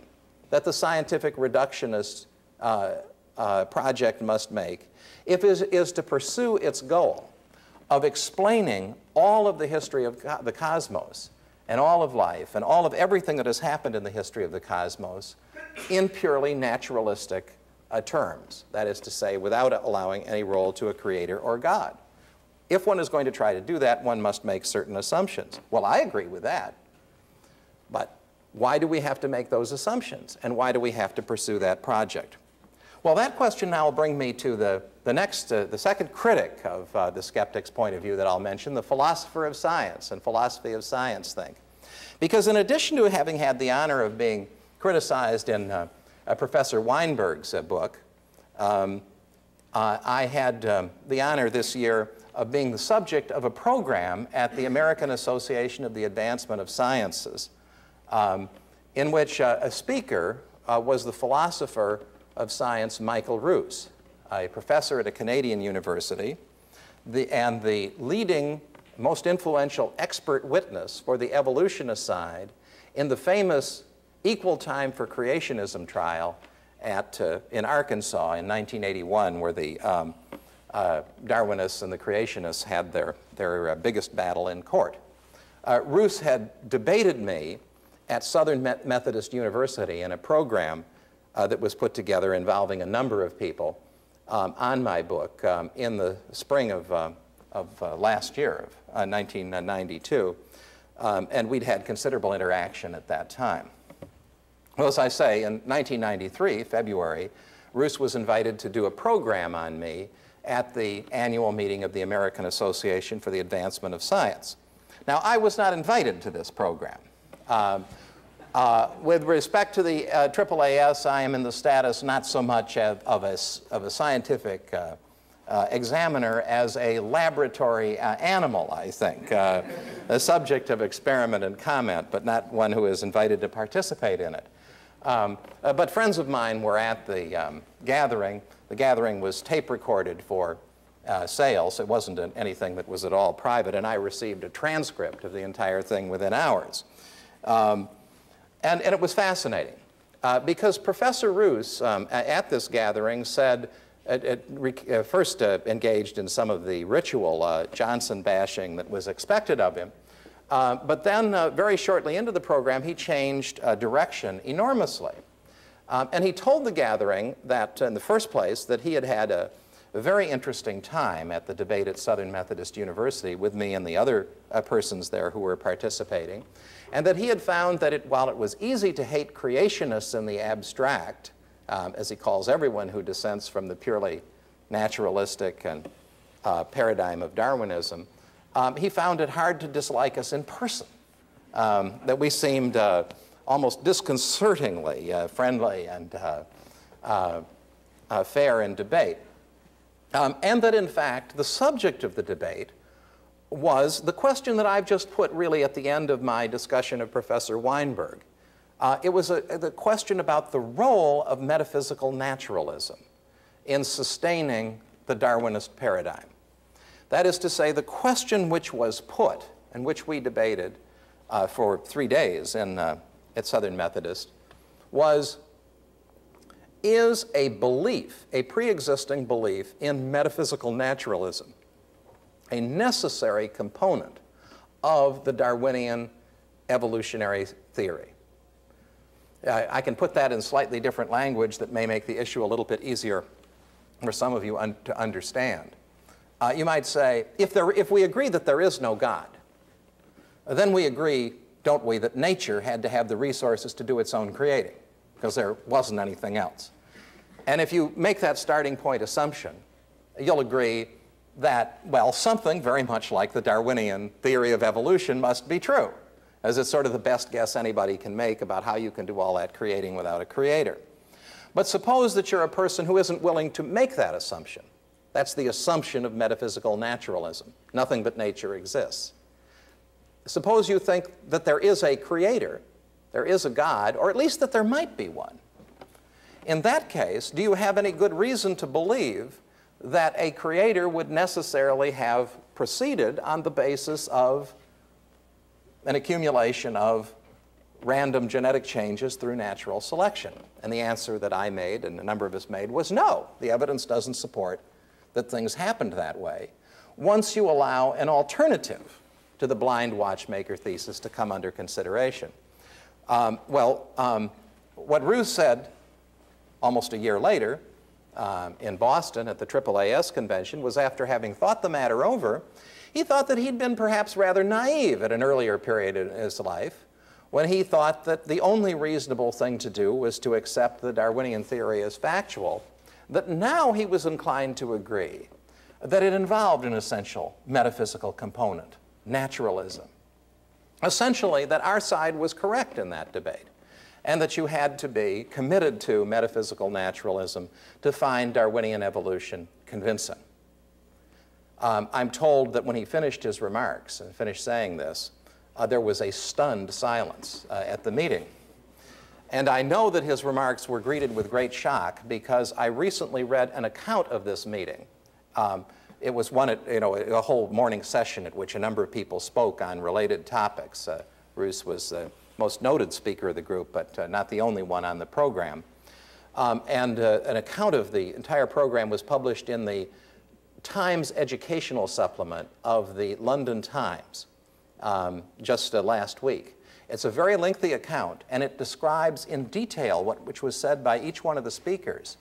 that the scientific reductionist uh, uh, project must make if it is to pursue its goal of explaining all of the history of co- the cosmos and all of life and all of everything that has happened in the history of the cosmos in purely naturalistic Uh, terms, that is to say, without allowing any role to a creator or God. If one is going to try to do that, one must make certain assumptions. Well, I agree with that, but why do we have to make those assumptions, and why do we have to pursue that project? Well, that question now will bring me to the, the next, uh, the second critic of uh, the skeptic's point of view that I'll mention, the philosopher of science and philosophy of science think. Because in addition to having had the honor of being criticized in uh, Uh, Professor Weinberg's uh, book, um, uh, I had um, the honor this year of being the subject of a program at the American Association of the Advancement of Sciences, um, in which uh, a speaker uh, was the philosopher of science Michael Ruse, a professor at a Canadian university, the, and the leading most influential expert witness for the evolutionist side in the famous Equal Time for Creationism trial at, uh, in Arkansas in nineteen eighty-one, where the um, uh, Darwinists and the creationists had their, their uh, biggest battle in court. Uh, Ruse had debated me at Southern Methodist University in a program uh, that was put together involving a number of people um, on my book um, in the spring of, uh, of uh, last year, of uh, nineteen ninety-two. Um, and we'd had considerable interaction at that time. Well, as I say, in nineteen ninety-three, February, Ruse was invited to do a program on me at the annual meeting of the American Association for the Advancement of Science. Now, I was not invited to this program. Um, uh, with respect to the uh, A A A S, I am in the status not so much of, of, a, of a scientific uh, uh, examiner as a laboratory uh, animal, I think, uh, a subject of experiment and comment, but not one who is invited to participate in it. Um, uh, but friends of mine were at the um, gathering. The gathering was tape recorded for Uh, sales. It wasn't an, anything that was at all private, and I received a transcript of the entire thing within hours. Um, and, and it was fascinating uh, because Professor Ruse um, at this gathering said, at, at, uh, first uh, engaged in some of the ritual uh, Johnson bashing that was expected of him, uh, but then uh, very shortly into the program he changed uh, direction enormously. Um, and he told the gathering that, in the first place, that he had had a A very interesting time at the debate at Southern Methodist University with me and the other uh, persons there who were participating, and that he had found that it, while it was easy to hate creationists in the abstract, um, as he calls everyone who dissents from the purely naturalistic and uh, paradigm of Darwinism, um, he found it hard to dislike us in person, um, that we seemed uh, almost disconcertingly uh, friendly and uh, uh, uh, fair in debate. Um, and that, in fact, the subject of the debate was the question that I've just put really at the end of my discussion of Professor Weinberg. Uh, it was a, the question about the role of metaphysical naturalism in sustaining the Darwinist paradigm. That is to say, the question which was put and which we debated uh, for three days in, uh, at Southern Methodist was, is a belief, a pre-existing belief in metaphysical naturalism, a necessary component of the Darwinian evolutionary theory? I, I can put that in slightly different language that may make the issue a little bit easier for some of you un to understand. Uh, you might say, if, there, if we agree that there is no God, then we agree, don't we, that nature had to have the resources to do its own creating, because there wasn't anything else. And if you make that starting point assumption, you'll agree that, well, something very much like the Darwinian theory of evolution must be true, as it's sort of the best guess anybody can make about how you can do all that creating without a creator. But suppose that you're a person who isn't willing to make that assumption. That's the assumption of metaphysical naturalism. Nothing but nature exists. Suppose you think that there is a creator, there is a God, or at least that there might be one. In that case, do you have any good reason to believe that a creator would necessarily have proceeded on the basis of an accumulation of random genetic changes through natural selection? And the answer that I made, and a number of us made, was no. The evidence doesn't support that things happened that way, once you allow an alternative to the blind watchmaker thesis to come under consideration. Um, well, um, what Ruse said almost a year later um, in Boston at the A A A S convention was, after having thought the matter over, he thought that he'd been perhaps rather naive at an earlier period in his life when he thought that the only reasonable thing to do was to accept the Darwinian theory as factual, that now he was inclined to agree that it involved an essential metaphysical component, naturalism. Essentially, that our side was correct in that debate, and that you had to be committed to metaphysical naturalism to find Darwinian evolution convincing. Um, I'm told that when he finished his remarks and finished saying this, uh, there was a stunned silence uh, at the meeting. And I know that his remarks were greeted with great shock because I recently read an account of this meeting. Um, It was one, you know, a whole morning session at which a number of people spoke on related topics. Uh, Ruse was the most noted speaker of the group, but uh, not the only one on the program. Um, and uh, an account of the entire program was published in the Times Educational Supplement of the London Times um, just uh, last week. It's a very lengthy account, and it describes in detail what which was said by each one of the speakers.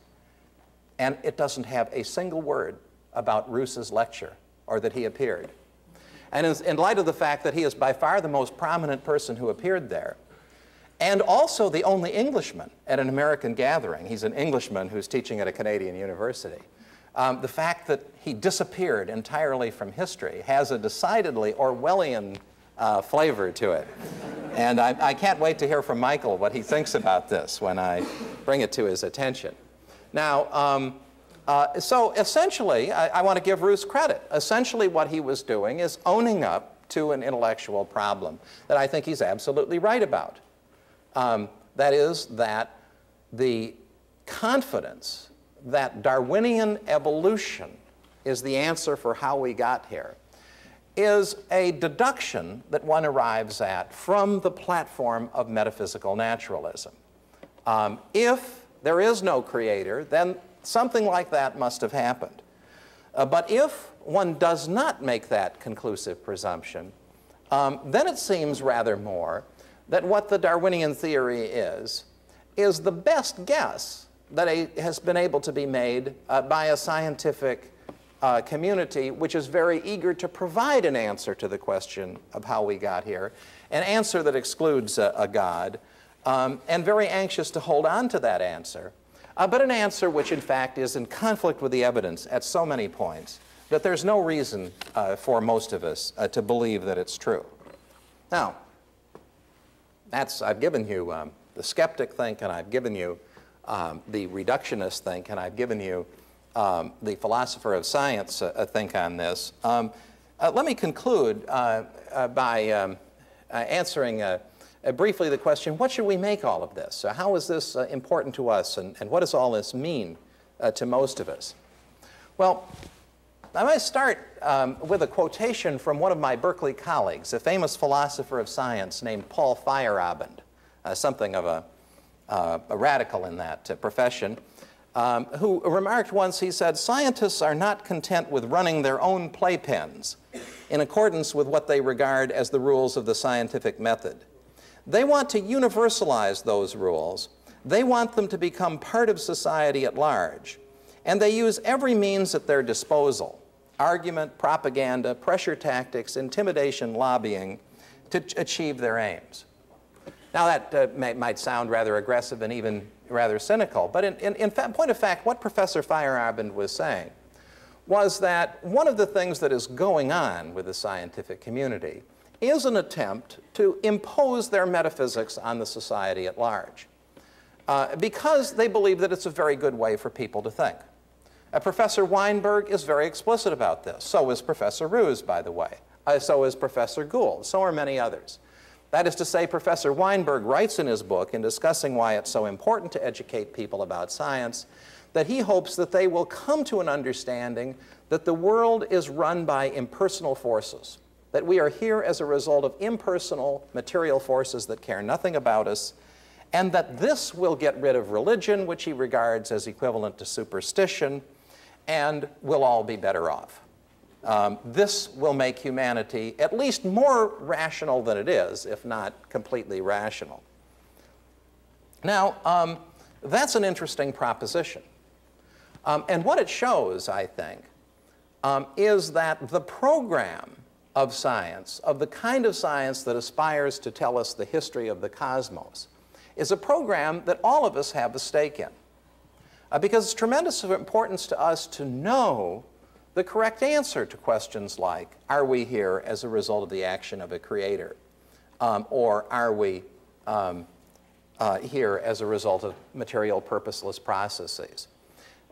And it doesn't have a single word about Ruse's lecture or that he appeared. And in, in light of the fact that he is by far the most prominent person who appeared there, and also the only Englishman at an American gathering — he's an Englishman who's teaching at a Canadian university — um, the fact that he disappeared entirely from history has a decidedly Orwellian uh, flavor to it. And I, I can't wait to hear from Michael what he thinks about this when I bring it to his attention. Now, um, Uh, so essentially, I, I want to give Ruse credit. Essentially what he was doing is owning up to an intellectual problem that I think he's absolutely right about. Um, that is that the confidence that Darwinian evolution is the answer for how we got here is a deduction that one arrives at from the platform of metaphysical naturalism. Um, if there is no creator, then something like that must have happened. Uh, but if one does not make that conclusive presumption, um, then it seems rather more that what the Darwinian theory is, is the best guess that a, has been able to be made uh, by a scientific uh, community which is very eager to provide an answer to the question of how we got here, an answer that excludes a, a God, um, and very anxious to hold on to that answer. Uh, but an answer which, in fact, is in conflict with the evidence at so many points that there's no reason uh, for most of us uh, to believe that it's true. Now, that's, I've given you um, the skeptic think, and I've given you um, the reductionist think, and I've given you um, the philosopher of science uh, think on this. Um, uh, let me conclude uh, uh, by um, uh, answering uh, Uh, briefly the question, what should we make all of this? Uh, how is this uh, important to us, and, and what does all this mean uh, to most of us? Well, I might start um, with a quotation from one of my Berkeley colleagues, a famous philosopher of science named Paul Feyerabend, uh, something of a, uh, a radical in that uh, profession, um, who remarked once, he said, "Scientists are not content with running their own playpens in accordance with what they regard as the rules of the scientific method. They want to universalize those rules. They want them to become part of society at large. And they use every means at their disposal — argument, propaganda, pressure tactics, intimidation, lobbying — to achieve their aims." Now, that uh, may, might sound rather aggressive and even rather cynical. But in, in, in fact, point of fact, what Professor Feyerabend was saying was that one of the things that is going on with the scientific community is an attempt to impose their metaphysics on the society at large, uh, because they believe that it's a very good way for people to think. Uh, Professor Weinberg is very explicit about this. So is Professor Ruse, by the way. Uh, so is Professor Gould. So are many others. That is to say, Professor Weinberg writes in his book, in discussing why it's so important to educate people about science, that he hopes that they will come to an understanding that the world is run by impersonal forces, that we are here as a result of impersonal material forces that care nothing about us, and that this will get rid of religion, which he regards as equivalent to superstition, and we'll all be better off. Um, this will make humanity at least more rational than it is, if not completely rational. Now, um, that's an interesting proposition. Um, and what it shows, I think, um, is that the program of science, of the kind of science that aspires to tell us the history of the cosmos, is a program that all of us have a stake in. Uh, because it's tremendous of importance to us to know the correct answer to questions like, are we here as a result of the action of a creator? Um, or are we um, uh, here as a result of material purposeless processes?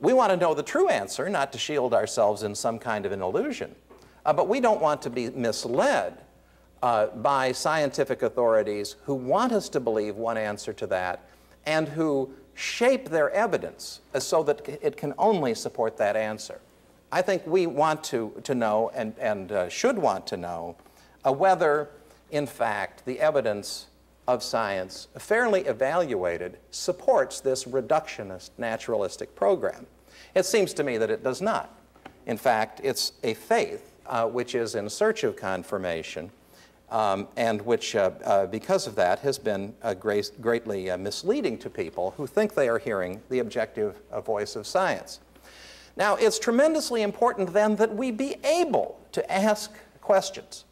We want to know the true answer, not to shield ourselves in some kind of an illusion. Uh, but we don't want to be misled uh, by scientific authorities who want us to believe one answer to that and who shape their evidence so that it can only support that answer. I think we want to, to know and, and uh, should want to know uh, whether, in fact, the evidence of science, fairly evaluated, supports this reductionist naturalistic program. It seems to me that it does not. In fact, it's a faith uh, which is in search of confirmation, um, and which, uh, uh, because of that, has been uh, great, greatly uh, misleading to people who think they are hearing the objective uh, voice of science. Now, it's tremendously important, then, that we be able to ask questions,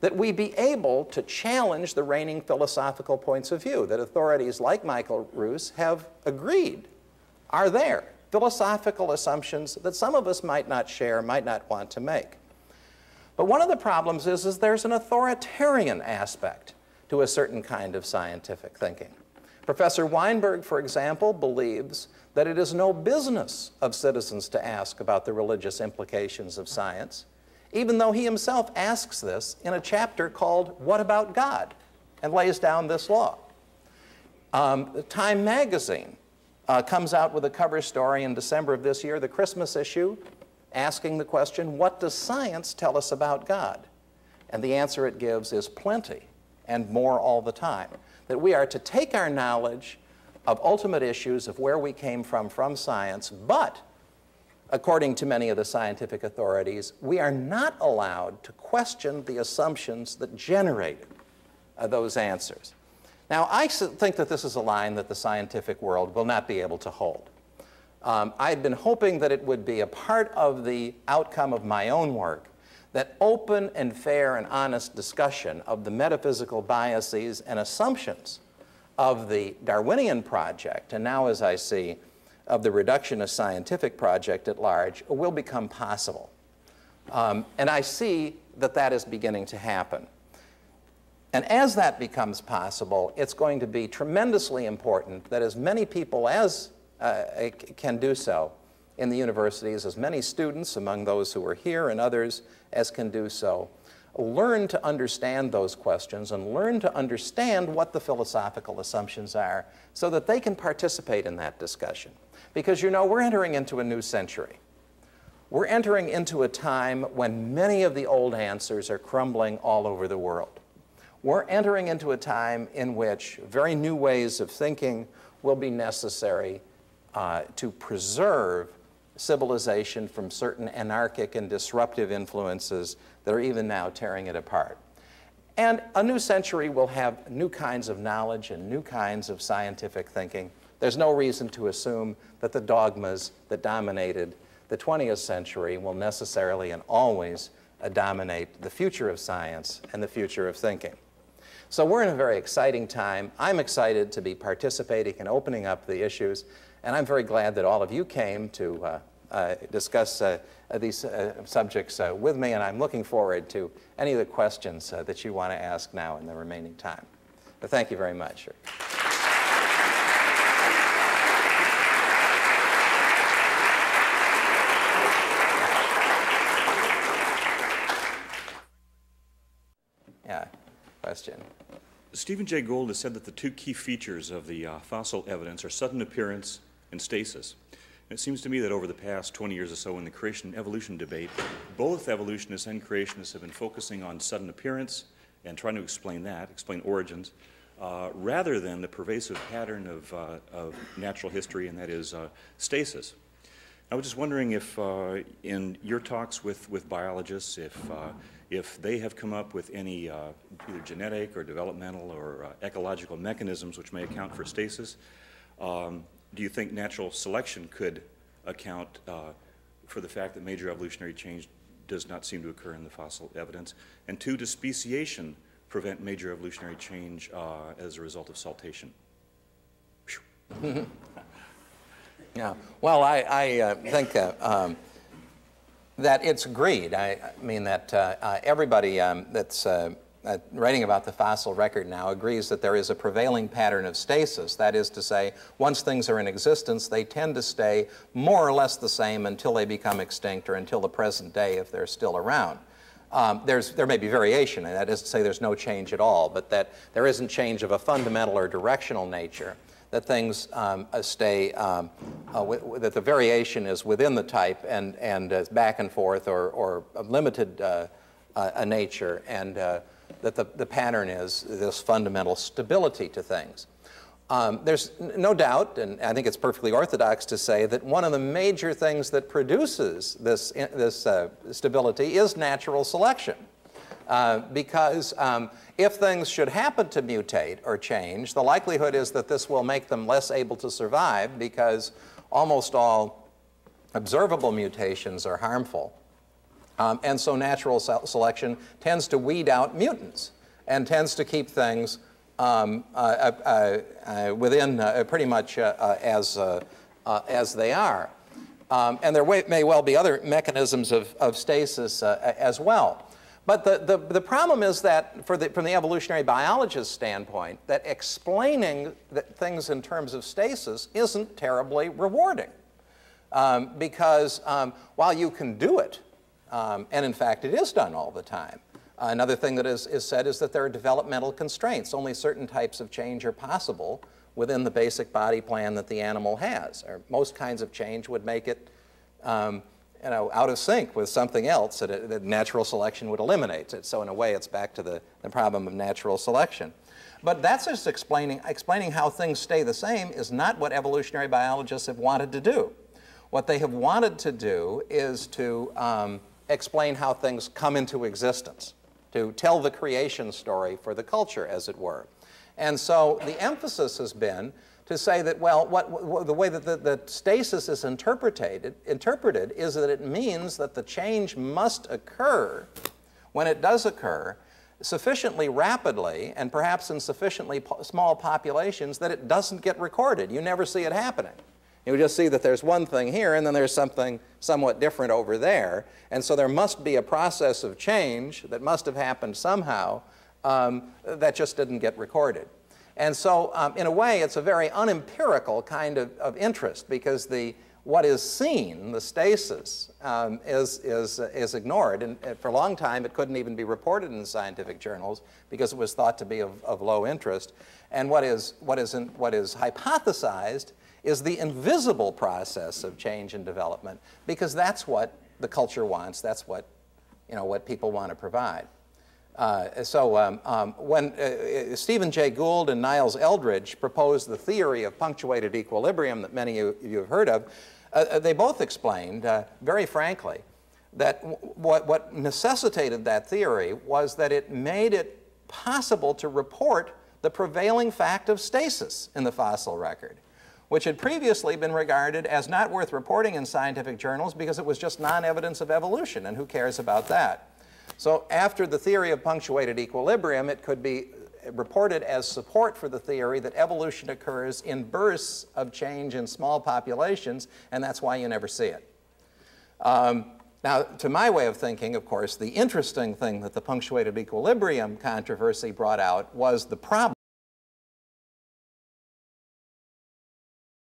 that we be able to challenge the reigning philosophical points of view that authorities like Michael Ruse have agreed are there, philosophical assumptions that some of us might not share, might not want to make. But one of the problems is, is there's an authoritarian aspect to a certain kind of scientific thinking. Professor Weinberg, for example, believes that it is no business of citizens to ask about the religious implications of science, even though he himself asks this in a chapter called What About God? And lays down this law. Um, Time magazine uh, comes out with a cover story in December of this year, the Christmas issue, asking the question, what does science tell us about God? And the answer it gives is plenty and more all the time. That we are to take our knowledge of ultimate issues of where we came from from science, but according to many of the scientific authorities, we are not allowed to question the assumptions that generated uh, those answers. Now, I think that this is a line that the scientific world will not be able to hold. Um, I've been hoping that it would be a part of the outcome of my own work, that open and fair and honest discussion of the metaphysical biases and assumptions of the Darwinian project, and now as I see, of the reductionist scientific project at large, will become possible. Um, and I see that that is beginning to happen. And as that becomes possible, it's going to be tremendously important that as many people as uh, can do so in the universities, as many students among those who are here and others as can do so, learn to understand those questions and learn to understand what the philosophical assumptions are so that they can participate in that discussion. Because, you know, we're entering into a new century. We're entering into a time when many of the old answers are crumbling all over the world. We're entering into a time in which very new ways of thinking will be necessary uh, to preserve civilization from certain anarchic and disruptive influences that are even now tearing it apart. And a new century will have new kinds of knowledge and new kinds of scientific thinking. There's no reason to assume that the dogmas that dominated the twentieth century will necessarily and always uh, dominate the future of science and the future of thinking. So we're in a very exciting time. I'm excited to be participating and opening up the issues, and I'm very glad that all of you came to uh, uh, discuss uh, these uh, subjects uh, with me, and I'm looking forward to any of the questions uh, that you want to ask now in the remaining time. But thank you very much. Question. Stephen Jay Gould has said that the two key features of the uh, fossil evidence are sudden appearance and stasis. And it seems to me that over the past twenty years or so in the creation and evolution debate, both evolutionists and creationists have been focusing on sudden appearance and trying to explain that, explain origins, uh, rather than the pervasive pattern of, uh, of natural history, and that is uh, stasis. I was just wondering if uh, in your talks with, with biologists, if uh, if they have come up with any uh, either genetic or developmental or uh, ecological mechanisms which may account for stasis. Um, do you think natural selection could account uh, for the fact that major evolutionary change does not seem to occur in the fossil evidence? And two, does speciation prevent major evolutionary change uh, as a result of saltation? Yeah. Well, I, I uh, think uh, um, that it's agreed. I mean that uh, uh, everybody um, that's uh, uh, writing about the fossil record now agrees that there is a prevailing pattern of stasis. That is to say, once things are in existence, they tend to stay more or less the same until they become extinct or until the present day if they're still around. Um, there's, there may be variation, and that is to say there's no change at all, but that there isn't change of a fundamental or directional nature that things um, stay, um, uh, w that the variation is within the type and, and uh, back and forth or, or limited uh, uh, a nature, and uh, that the, the pattern is this fundamental stability to things. Um, there's no doubt, and I think it's perfectly orthodox to say, that one of the major things that produces this, this uh, stability is natural selection. Uh, because um, if things should happen to mutate or change, the likelihood is that this will make them less able to survive, because almost all observable mutations are harmful. Um, and so natural selection tends to weed out mutants and tends to keep things um, uh, uh, uh, within uh, pretty much uh, uh, as, uh, uh, as they are. Um, and there may well be other mechanisms of, of stasis uh, as well. But the, the, the problem is that, for the, from the evolutionary biologist's standpoint, that explaining that things in terms of stasis isn't terribly rewarding. Um, because um, while you can do it, um, and in fact it is done all the time, uh, another thing that is, is said is that there are developmental constraints. Only certain types of change are possible within the basic body plan that the animal has. Or most kinds of change would make it um, you know, out of sync with something else that, it, that natural selection would eliminate it. So in a way, it's back to the, the problem of natural selection. But that's just explaining, explaining how things stay the same is not what evolutionary biologists have wanted to do. What they have wanted to do is to um, explain how things come into existence, to tell the creation story for the culture, as it were. And so the emphasis has been to say that, well, what, what, the way that the, the stasis is interpreted, interpreted is that it means that the change must occur, when it does occur, sufficiently rapidly and perhaps in sufficiently po small populations that it doesn't get recorded. You never see it happening. You just see that there's one thing here and then there's something somewhat different over there. And so there must be a process of change that must have happened somehow um, that just didn't get recorded. And so, um, in a way, it's a very unempirical kind of, of interest, because the, what is seen, the stasis, um, is, is, uh, is ignored. And for a long time, it couldn't even be reported in scientific journals because it was thought to be of, of low interest. And what is, what, is in, what is hypothesized is the invisible process of change and development, because that's what the culture wants. That's what, you know, what people want to provide. Uh, so um, um, when uh, Stephen Jay Gould and Niles Eldridge proposed the theory of punctuated equilibrium that many of you have heard of, uh, they both explained, uh, very frankly, that what, what necessitated that theory was that it made it possible to report the prevailing fact of stasis in the fossil record, which had previously been regarded as not worth reporting in scientific journals because it was just non-evidence of evolution, and who cares about that? So after the theory of punctuated equilibrium, it could be reported as support for the theory that evolution occurs in bursts of change in small populations, and that's why you never see it. Um, now, to my way of thinking, of course, the interesting thing that the punctuated equilibrium controversy brought out was the problem